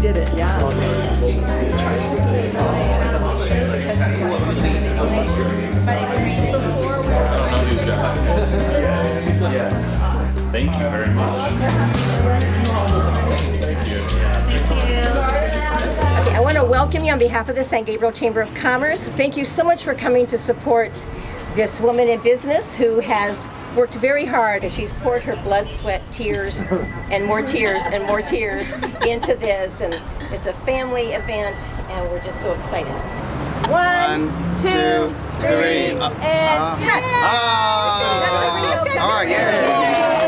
did it, yeah. I don't know these guys. Yes. Thank you very much. Thank you. Thank you. Okay, I want to welcome you on behalf of the San Gabriel Chamber of Commerce. Thank you so much for coming to support this woman in business who has worked very hard, and she's poured her blood, sweat, tears, and more tears, and more tears into this. And it's a family event, and we're just so excited. One, two, three, and cut! All right, yeah.